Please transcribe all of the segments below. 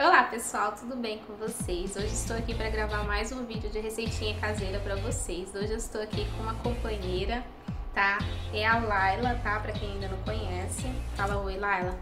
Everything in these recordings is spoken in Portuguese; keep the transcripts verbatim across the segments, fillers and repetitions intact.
Olá pessoal, tudo bem com vocês? Hoje estou aqui para gravar mais um vídeo de receitinha caseira para vocês. Hoje eu estou aqui com uma companheira, tá? É a Laila, tá? Para quem ainda não conhece, fala oi Laila.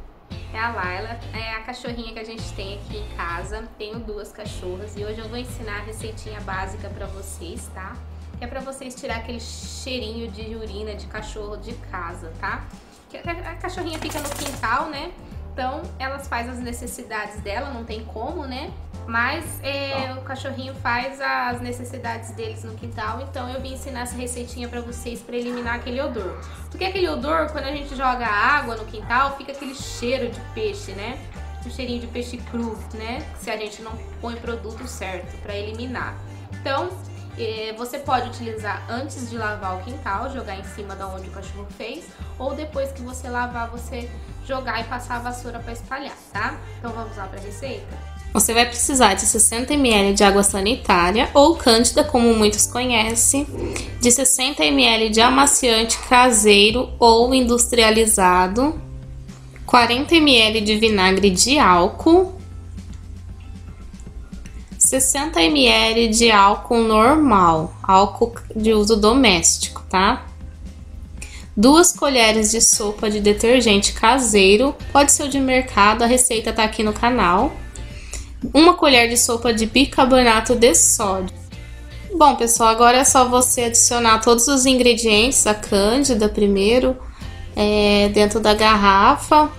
É a Laila, é a cachorrinha que a gente tem aqui em casa. Tenho duas cachorras e hoje eu vou ensinar a receitinha básica para vocês, tá? Que é para vocês tirar aquele cheirinho de urina de cachorro de casa, tá? Que a cachorrinha fica no quintal, né? Então, elas fazem as necessidades dela, não tem como, né? Mas é, o cachorrinho faz as necessidades deles no quintal, então eu vim ensinar essa receitinha pra vocês pra eliminar aquele odor. Porque aquele odor, quando a gente joga água no quintal, fica aquele cheiro de peixe, né? Um cheirinho de peixe cru, né? Se a gente não põe o produto certo pra eliminar. Então, é, você pode utilizar antes de lavar o quintal, jogar em cima da onde o cachorro fez, ou depois que você lavar, você jogar e passar a vassoura para espalhar, tá? Então vamos lá para a receita? Você vai precisar de sessenta mililitros de água sanitária ou cândida, como muitos conhecem, de sessenta mililitros de amaciante caseiro ou industrializado, quarenta mililitros de vinagre de álcool, sessenta mililitros de álcool normal, álcool de uso doméstico, tá? duas colheres de sopa de detergente caseiro, pode ser o de mercado, a receita tá aqui no canal. uma colher de sopa de bicarbonato de sódio. Bom, pessoal, agora é só você adicionar todos os ingredientes, a cândida primeiro, é, dentro da garrafa,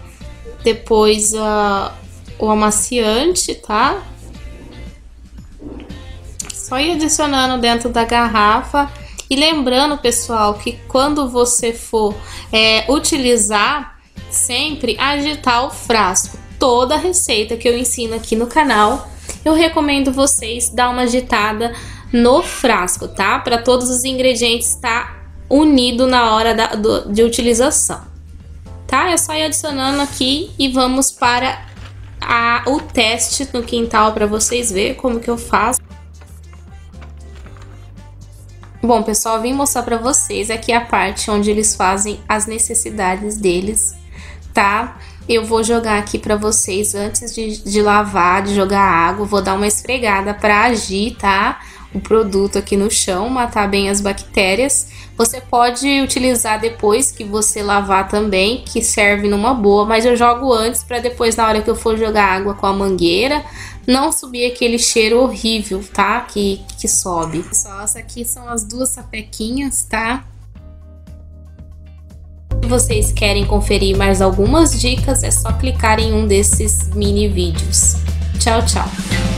depois a, o amaciante, tá? Só ir adicionando dentro da garrafa. E lembrando, pessoal, que quando você for é, utilizar, sempre agitar o frasco. Toda a receita que eu ensino aqui no canal, eu recomendo vocês dar uma agitada no frasco, tá? Para todos os ingredientes estar unido na hora da, do, de utilização, tá? É só ir adicionando aqui e vamos para a, o teste no quintal para vocês verem como que eu faço. Bom, pessoal, vim mostrar pra vocês aqui a parte onde eles fazem as necessidades deles, tá? Eu vou jogar aqui pra vocês antes de, de lavar, de jogar água, vou dar uma esfregada pra agir, tá? O produto aqui no chão, matar bem as bactérias. Você pode utilizar depois que você lavar também, que serve numa boa, mas eu jogo antes pra depois, na hora que eu for jogar água com a mangueira, não subir aquele cheiro horrível, tá? Que, que sobe. Pessoal, essas aqui são as duas sapequinhas, tá? Se vocês querem conferir mais algumas dicas, é só clicar em um desses mini vídeos. Tchau, tchau!